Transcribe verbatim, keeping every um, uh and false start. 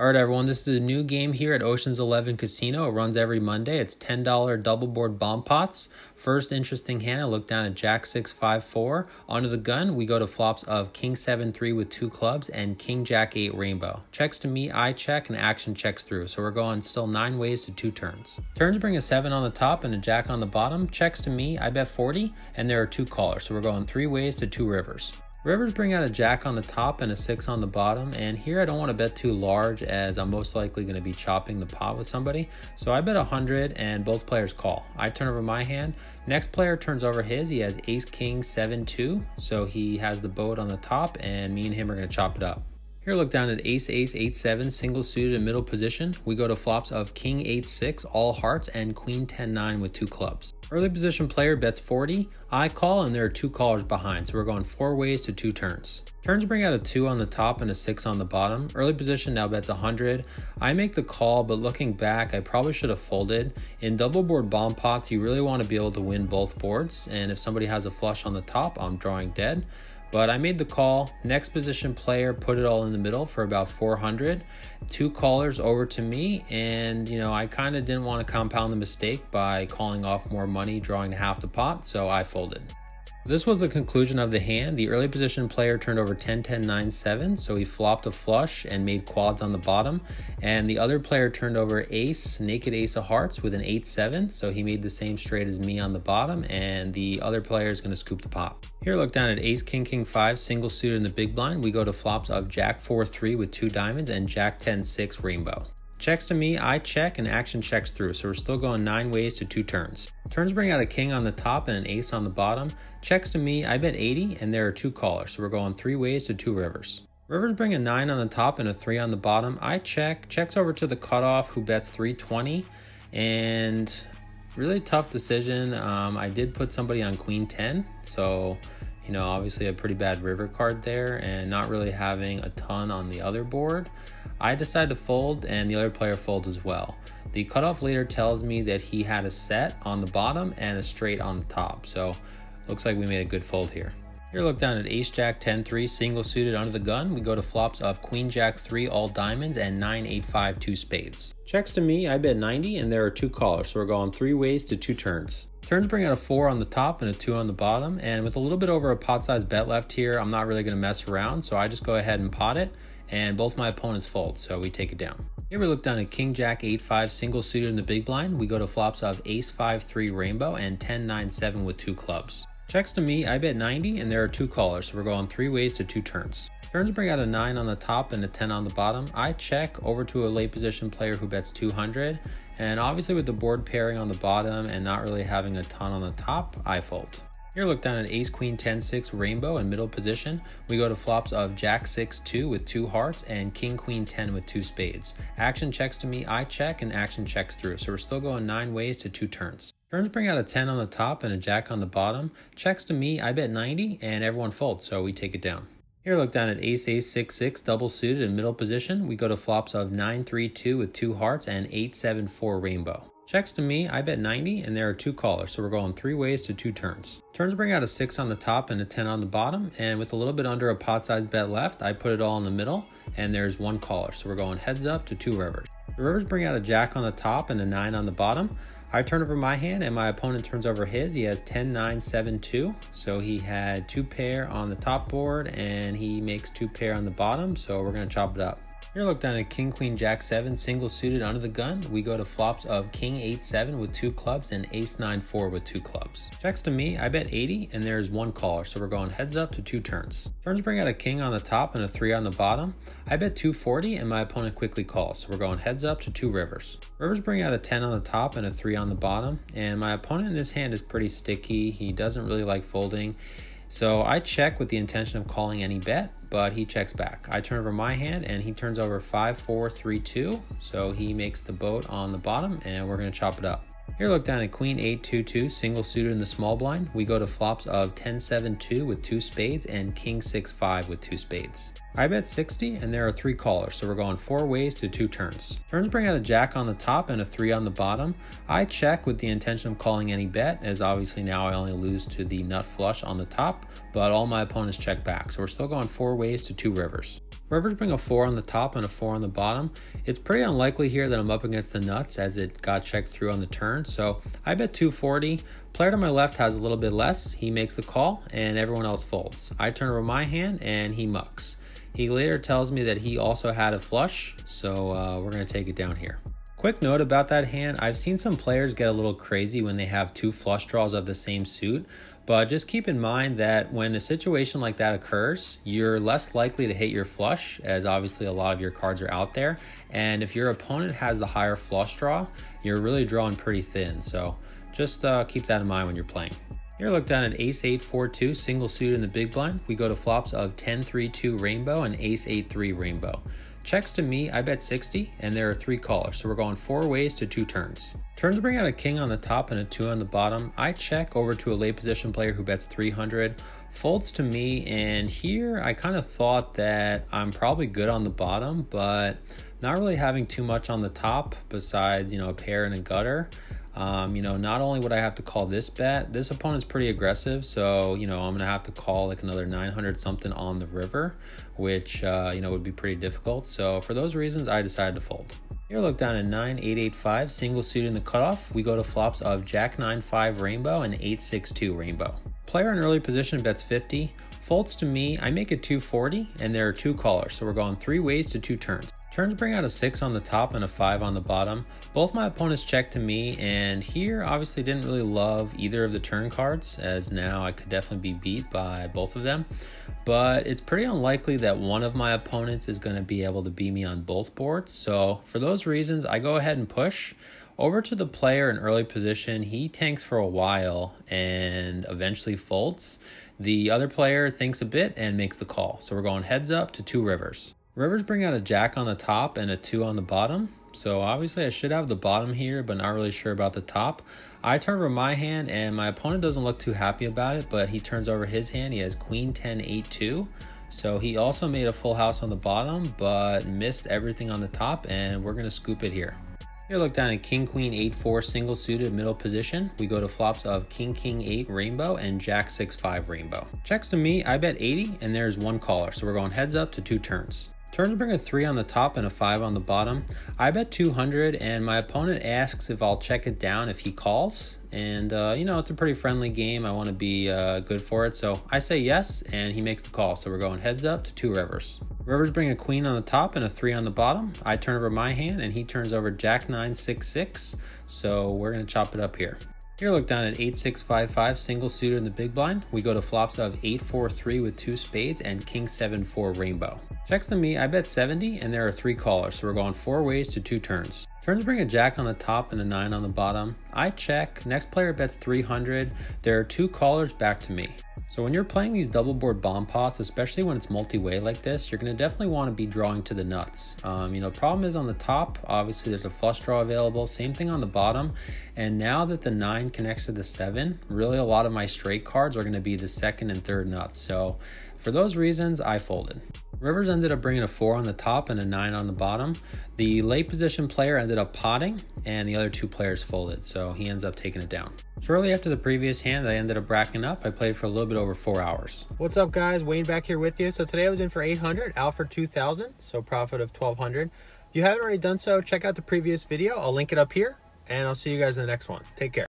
All right, everyone, this is a new game here at Ocean's eleven Casino. It runs every Monday. It's ten dollar double board bomb pots. First interesting hand, I look down at jack six, five, four. Onto the gun, we go to flops of king seven, three with two clubs and king jack eight rainbow. Checks to me, I check, and action checks through. So we're going still nine ways to two turns. Turns bring a seven on the top and a jack on the bottom. Checks to me, I bet forty, and there are two callers. So we're going three ways to two rivers. Rivers bring out a jack on the top and a six on the bottom, and here I don't want to bet too large as I'm most likely going to be chopping the pot with somebody. So I bet one hundred and both players call. I turn over my hand. Next player turns over his. He has ace king seven two, so he has the boat on the top, and me and him are going to chop it up. Here, look down at ace ace eight seven single suited in middle position. We go to flops of king eight six all hearts and queen ten nine with two clubs. Early position player bets forty, I call, and there are two callers behind, so we're going four ways to two turns. Turns bring out a two on the top and a six on the bottom. Early position now bets one hundred. I make the call, but looking back, I probably should have folded. In double board bomb pots, you really want to be able to win both boards, and if somebody has a flush on the top, I'm drawing dead. But I made the call. Next position player put it all in the middle for about four hundred. Two callers over to me, and you know, I kind of didn't want to compound the mistake by calling off more money, drawing half the pot, so I folded. This was the conclusion of the hand. The early position player turned over ten, ten, nine, seven, so he flopped a flush and made quads on the bottom. And the other player turned over ace, naked ace of hearts with an eight seven, so he made the same straight as me on the bottom, and the other player is going to scoop the pot. Here, look down at ace, king, king, five, single suited in the big blind. We go to flops of jack four, three with two diamonds and jack ten, six, rainbow. Checks to me, I check, and action checks through, so we're still going nine ways to two turns. Turns bring out a king on the top and an ace on the bottom. Checks to me, I bet eighty, and there are two callers, so we're going three ways to two rivers. Rivers bring a nine on the top and a three on the bottom. I check, checks over to the cutoff, who bets three twenty, and really tough decision. Um, I did put somebody on queen ten, so you know, obviously a pretty bad river card there and not really having a ton on the other board. I decided to fold, and the other player folds as well. The cutoff later tells me that he had a set on the bottom and a straight on the top, so looks like we made a good fold here. Here, look down at ace jack ten three single suited under the gun. We go to flops of queen jack three all diamonds and nine eight five two spades. Checks to me, I bet ninety, and there are two callers, so we're going three ways to two turns. Turns bring out a four on the top and a two on the bottom, and with a little bit over a pot size bet left here, I'm not really going to mess around, so I just go ahead and pot it, and both my opponents fold, so we take it down. Here, we look down at king jack eight five single suited in the big blind. We go to flops of ace five three rainbow and ten nine seven with two clubs. Checks to me, I bet ninety, and there are two callers, so we're going three ways to two turns. Turns bring out a nine on the top and a ten on the bottom. I check over to a late position player who bets two hundred, and obviously with the board pairing on the bottom and not really having a ton on the top, I fold. Here, look down at ace queen ten six rainbow in middle position. We go to flops of jack six two with two hearts and king queen ten with two spades. Action checks to me, I check, and action checks through, so we're still going nine ways to two turns. Turns bring out a ten on the top and a jack on the bottom. Checks to me, I bet ninety, and everyone folds, so we take it down. Here, look down at ace ace six six double suited in middle position. We go to flops of nine three two with two hearts and eight seven four rainbow. Checks to me, I bet ninety, and there are two callers, so we're going three ways to two turns. Turns bring out a six on the top and a ten on the bottom, and with a little bit under a pot size bet left, I put it all in the middle, and there's one caller, so we're going heads up to two rivers. The rivers bring out a jack on the top and a nine on the bottom. I turn over my hand, and my opponent turns over his. He has ten nine seven two, so he had two pair on the top board, and he makes two pair on the bottom, so we're going to chop it up. Here, look down at king queen jack seven single suited under the gun. We go to flops of king eight seven with two clubs and ace nine four with two clubs. Checks to me, I bet eighty, and there is one caller, so we're going heads up to two turns. Turns bring out a king on the top and a three on the bottom. I bet two forty, and my opponent quickly calls, so we're going heads up to two rivers. Rivers bring out a ten on the top and a three on the bottom, and my opponent in this hand is pretty sticky. He doesn't really like folding. So I check with the intention of calling any bet, but he checks back. I turn over my hand, and he turns over five four three two, so he makes the boat on the bottom, and we're going to chop it up. Here, look down at queen eight two two single suited in the small blind. We go to flops of ten seven two with two spades and king six five with two spades. I bet sixty and there are three callers, so we're going four ways to two turns. Turns bring out a jack on the top and a three on the bottom. I check with the intention of calling any bet, as obviously now I only lose to the nut flush on the top, but all my opponents check back, so we're still going four ways to two rivers. Rivers bring a four on the top and a four on the bottom. It's pretty unlikely here that I'm up against the nuts as it got checked through on the turn, so I bet two forty. Player to my left has a little bit less, he makes the call, and everyone else folds. I turn over my hand and he mucks. He later tells me that he also had a flush, so uh, we're gonna take it down here. Quick note about that hand, I've seen some players get a little crazy when they have two flush draws of the same suit, but just keep in mind that when a situation like that occurs, you're less likely to hit your flush, as obviously a lot of your cards are out there, and if your opponent has the higher flush draw, you're really drawing pretty thin, so just uh, keep that in mind when you're playing. Here look down at ace eight four two, single suit in the big blind. We go to flops of ten three two rainbow and ace eight three rainbow. Checks to me, I bet sixty, and there are three callers, so we're going four ways to two turns. Turns bring out a king on the top and a two on the bottom. I check over to a late position player who bets three hundred, folds to me, and here I kind of thought that I'm probably good on the bottom, but not really having too much on the top besides, you know, a pair and a gutter. Um, you know, not only would I have to call this bet, this opponent's pretty aggressive, so, you know, I'm going to have to call like another nine hundred something on the river, which, uh, you know, would be pretty difficult. So for those reasons, I decided to fold. Here, look down at nine eight eight five, single suit in the cutoff. We go to flops of jack nine five rainbow and eight six two rainbow. Player in early position bets fifty, folds to me, I make it two forty, and there are two callers, so we're going three ways to two turns. Turns bring out a six on the top and a five on the bottom. Both my opponents check to me, and here obviously didn't really love either of the turn cards, as now I could definitely be beat by both of them. But it's pretty unlikely that one of my opponents is going to be able to beat me on both boards. So for those reasons, I go ahead and push. Over to the player in early position, he tanks for a while and eventually folds. The other player thinks a bit and makes the call. So we're going heads up to two rivers. Rivers bring out a jack on the top and a two on the bottom. So obviously I should have the bottom here, but not really sure about the top. I turn over my hand and my opponent doesn't look too happy about it, but he turns over his hand. He has queen ten eight two. So he also made a full house on the bottom, but missed everything on the top, and we're gonna scoop it here. Here look down at king queen eight four, single suited middle position. We go to flops of king king eight rainbow and jack six five rainbow. Checks to me, I bet eighty, and there's one caller. So we're going heads up to two turns. Turns bring a three on the top and a five on the bottom. I bet two hundred, and my opponent asks if I'll check it down if he calls. And, uh, you know, it's a pretty friendly game. I want to be uh, good for it. So I say yes, and he makes the call. So we're going heads up to two rivers. Rivers bring a queen on the top and a three on the bottom. I turn over my hand, and he turns over jack nine six six. So we're going to chop it up here. Here, look down at eight six five five, single suited in the big blind. We go to flops of eight four three with two spades and king seven four rainbow. Checks to me, I bet seventy, and there are three callers, so we're going four ways to two turns. Turns bring a jack on the top and a nine on the bottom. I check, next player bets three hundred. There are two callers back to me. So when you're playing these double board bomb pots, especially when it's multi-way like this, you're gonna definitely wanna be drawing to the nuts. Um, you know, problem is on the top, obviously there's a flush draw available, same thing on the bottom. And now that the nine connects to the seven, really a lot of my straight cards are gonna be the second and third nuts. So for those reasons, I folded. Rivers ended up bringing a four on the top and a nine on the bottom. The late position player ended up potting, and the other two players folded, so he ends up taking it down. Shortly after the previous hand, I ended up racking up. I played for a little bit over four hours. What's up, guys? Wayne back here with you. So today I was in for eight hundred, out for two thousand, so profit of twelve hundred. If you haven't already done so, check out the previous video. I'll link it up here, and I'll see you guys in the next one. Take care.